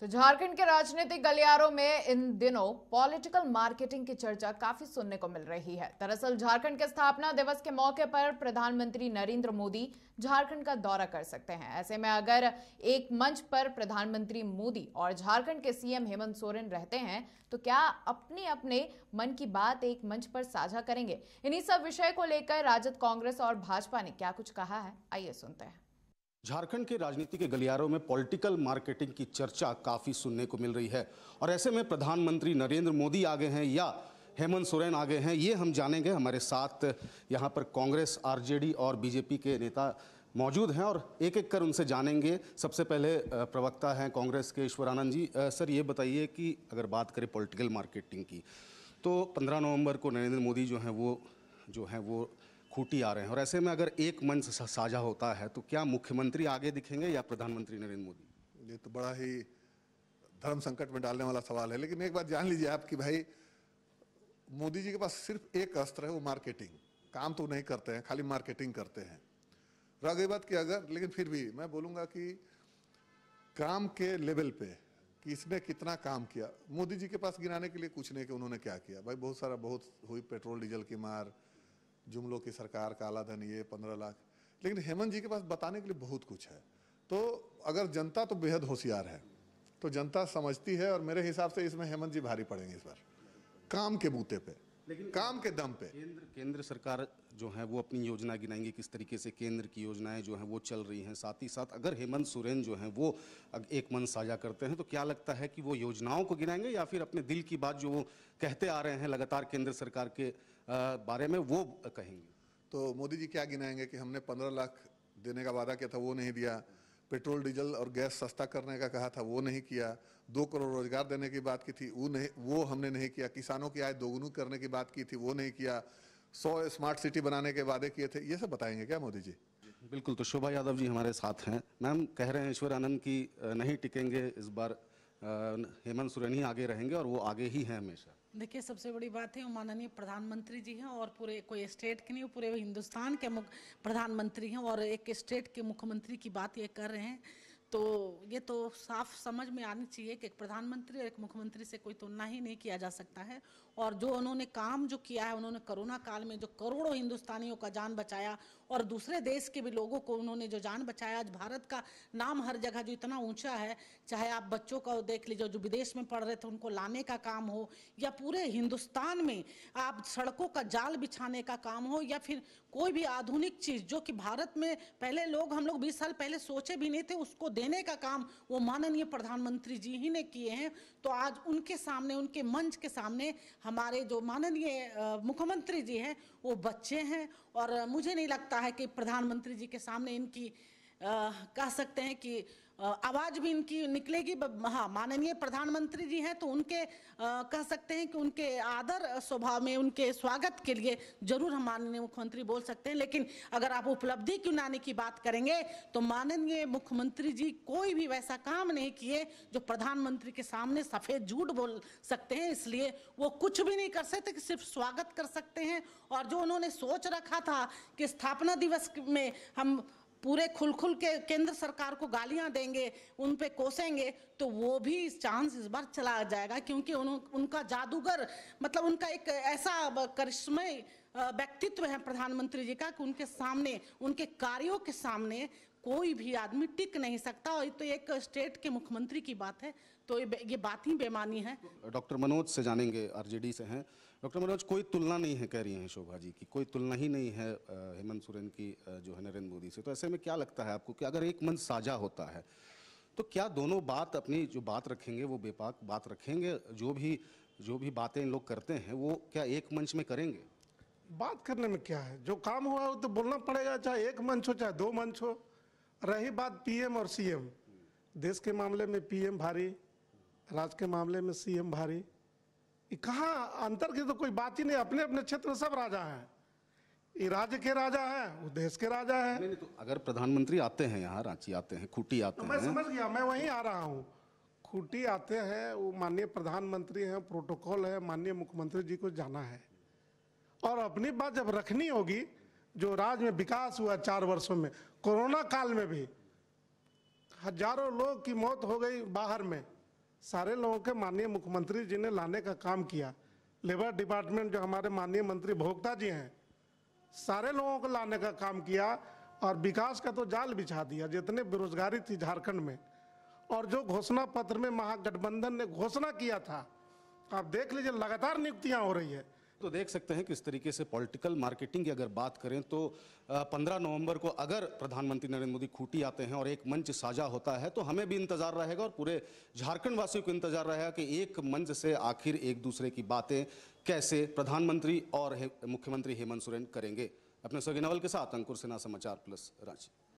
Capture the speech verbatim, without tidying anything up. तो झारखंड के राजनीतिक गलियारों में इन दिनों पॉलिटिकल मार्केटिंग की चर्चा काफी सुनने को मिल रही है। दरअसल झारखंड के स्थापना दिवस के मौके पर प्रधानमंत्री नरेंद्र मोदी झारखंड का दौरा कर सकते हैं। ऐसे में अगर एक मंच पर प्रधानमंत्री मोदी और झारखंड के सीएम हेमंत सोरेन रहते हैं तो क्या अपने अपने मन की बात एक मंच पर साझा करेंगे? इन्हीं सब विषय को लेकर राजद, कांग्रेस और भाजपा ने क्या कुछ कहा है, आइए सुनते हैं। झारखंड के राजनीति के गलियारों में पॉलिटिकल मार्केटिंग की चर्चा काफ़ी सुनने को मिल रही है और ऐसे में प्रधानमंत्री नरेंद्र मोदी आ गए हैं या हेमंत सोरेन आ गए हैं, ये हम जानेंगे। हमारे साथ यहाँ पर कांग्रेस, आरजेडी और बीजेपी के नेता मौजूद हैं और एक एक कर उनसे जानेंगे। सबसे पहले प्रवक्ता हैं कांग्रेस के ईश्वरानंद जी। सर, ये बताइए कि अगर बात करें पॉलिटिकल मार्केटिंग की तो पंद्रह नवम्बर को नरेंद्र मोदी जो हैं वो जो हैं वो खूंटी आ रहे हैं और ऐसे में अगर एक मंच साझा होता है तो क्या मुख्यमंत्री आगे दिखेंगे या प्रधानमंत्री नरेंद्र मोदी? ये तो बड़ा ही धर्म संकट में डालने वाला सवाल है, लेकिन एक बात जान लीजिए आप कि भाई मोदी जी के पास सिर्फ एक अस्त्र है, वो मार्केटिंग। काम तो नहीं करते हैं, खाली मार्केटिंग करते हैं। रह गई बात कि अगर, लेकिन फिर भी मैं बोलूँगा कि काम के लेवल पे कि इसने कितना काम किया, मोदी जी के पास गिनाने के लिए कुछ नहीं कि उन्होंने क्या किया। भाई बहुत सारा बहुत हुई, पेट्रोल डीजल की मार, जुमलों की सरकार, काला धन, ये पंद्रह लाख। लेकिन हेमंत जी के पास बताने के लिए बहुत कुछ है। तो अगर जनता तो बेहद होशियार है, तो जनता समझती है और मेरे हिसाब से इसमें हेमंत जी भारी पड़ेंगे इस बार काम के बूते पे, लेकिन काम के दम पे। केंद्र केंद्र सरकार जो है वो अपनी योजना गिनाएंगे, किस तरीके से केंद्र की योजनाएं जो हैं वो चल रही हैं। साथ ही साथ अगर हेमंत सोरेन जो हैं वो एक मन साझा करते हैं तो क्या लगता है कि वो योजनाओं को गिनाएंगे या फिर अपने दिल की बात जो वो कहते आ रहे हैं लगातार केंद्र सरकार के बारे में वो कहेंगे? तो मोदी जी क्या गिनाएंगे कि हमने पंद्रह लाख देने का वादा किया था, वो नहीं दिया। पेट्रोल डीजल और गैस सस्ता करने का कहा था, वो नहीं किया। दो करोड़ रोजगार देने की बात की थी, वो नहीं, वो हमने नहीं किया। किसानों की आय दोगुनी करने की बात की थी, वो नहीं किया। सौ स्मार्ट सिटी बनाने के वादे किए थे, ये सब बताएंगे क्या मोदी जी? बिल्कुल। तो शोभा यादव जी हमारे साथ हैं। मैम कह रहे हैं ईश्वरानंद की नहीं टिकेंगे इस बार, हेमंत सोरेन ही आगे रहेंगे और वो आगे ही हैं हमेशा। देखिए, सबसे बड़ी बात है वो माननीय प्रधानमंत्री जी हैं और पूरे कोई स्टेट के नहीं, पूरे हिंदुस्तान के प्रधानमंत्री हैं और एक स्टेट के मुख्यमंत्री की बात ये कर रहे हैं। तो ये तो साफ समझ में आनी चाहिए कि एक प्रधानमंत्री और एक मुख्यमंत्री से कोई तुलना ही नहीं किया जा सकता है। और जो उन्होंने काम जो किया है, उन्होंने कोरोना काल में जो करोड़ों हिंदुस्तानियों का जान बचाया और दूसरे देश के भी लोगों को उन्होंने जो जान बचाया, आज भारत का नाम हर जगह जो इतना ऊंचा है, चाहे आप बच्चों का देख लीजिए जो विदेश में पढ़ रहे थे उनको लाने का काम हो या पूरे हिंदुस्तान में आप सड़कों का जाल बिछाने का काम हो या फिर कोई भी आधुनिक चीज़ जो कि भारत में पहले लोग हम लोग बीस साल पहले सोचे भी नहीं थे, उसको देने का काम वो माननीय प्रधानमंत्री जी ही ने किए हैं। तो आज उनके सामने, उनके मंच के सामने हमारे जो माननीय मुख्यमंत्री जी हैं वो बच्चे हैं और मुझे नहीं लगता है कि प्रधानमंत्री जी के सामने इनकी आ, कह सकते हैं कि आवाज़ भी इनकी निकलेगी। हाँ, माननीय प्रधानमंत्री जी हैं तो उनके आ, कह सकते हैं कि उनके आदर स्वभाव में उनके स्वागत के लिए जरूर हम माननीय मुख्यमंत्री बोल सकते हैं। लेकिन अगर आप उपलब्धि की लाने की बात करेंगे तो माननीय मुख्यमंत्री जी कोई भी वैसा काम नहीं किए जो प्रधानमंत्री के सामने सफ़ेद झूठ बोल सकते हैं। इसलिए वो कुछ भी नहीं कर सकते, कि सिर्फ स्वागत कर सकते हैं। और जो उन्होंने सोच रखा था कि स्थापना दिवस में हम पूरे खुल खुल के केंद्र सरकार को गालियां देंगे, उन पे कोसेंगे, तो वो भी इस चांस इस बार चला जाएगा क्योंकि उन, उनका जादूगर मतलब उनका एक ऐसा करिश्मय व्यक्तित्व है प्रधानमंत्री जी का कि उनके सामने, उनके कार्यों के सामने कोई भी आदमी टिक नहीं सकता। और तो एक स्टेट के मुख्यमंत्री की बात है, तो ये बात ही बेमानी है। डॉक्टर मनोज से जानेंगे, आरजेडी से हैं। डॉक्टर मनोज, कोई तुलना नहीं है, कह रही हैं शोभा जी की कोई तुलना ही नहीं है हेमंत सोरेन की जो है नरेंद्र मोदी से, तो ऐसे में क्या लगता है आपको कि अगर एक मंच साझा होता है तो क्या दोनों बात अपनी जो बात रखेंगे वो बेपाक बात रखेंगे? जो भी जो भी बातें लोग करते हैं वो क्या एक मंच में करेंगे? बात करने में क्या है, जो काम हुआ वो तो बोलना पड़ेगा, चाहे एक मंच हो चाहे दो मंच हो। रही बात पीएम और सीएम, देश के मामले में पीएम भारी, राज्य के मामले में सीएम भारी, कहाँ अंतर की तो कोई बात ही नहीं। अपने अपने क्षेत्र में सब राजा हैं, ये राज्य के राजा है, वो देश के राजा है। नहीं, नहीं, तो अगर प्रधानमंत्री आते हैं यहाँ रांची आते हैं, खूंटी आते हैं, मैं समझ गया, मैं वहीं आ रहा हूँ। खूंटी आते हैं, वो माननीय प्रधानमंत्री हैं, प्रोटोकॉल है, माननीय मुख्यमंत्री जी को जाना है और अपनी बात जब रखनी होगी। जो राज्य में विकास हुआ चार वर्षों में, कोरोना काल में भी हजारों लोग की मौत हो गई बाहर में, सारे लोगों के माननीय मुख्यमंत्री जी ने लाने का काम किया। लेबर डिपार्टमेंट जो हमारे माननीय मंत्री भोक्ता जी हैं, सारे लोगों को लाने का काम किया और विकास का तो जाल बिछा दिया। जितने बेरोजगारी थी झारखंड में, और जो घोषणा पत्र में महागठबंधन ने घोषणा किया था, आप देख लीजिए लगातार नियुक्तियां हो रही है। तो देख सकते हैं किस तरीके से पॉलिटिकल मार्केटिंग की अगर बात करें तो पंद्रह नवंबर को अगर प्रधानमंत्री नरेंद्र मोदी खूंटी आते हैं और एक मंच साझा होता है तो हमें भी इंतजार रहेगा और पूरे झारखंड वासियों को इंतजार रहेगा कि एक मंच से आखिर एक दूसरे की बातें कैसे प्रधानमंत्री और मुख्यमंत्री हेमंत सोरेन करेंगे। अपने सगी नवल के साथ अंकुर सिन्हा, समाचार प्लस, रांची।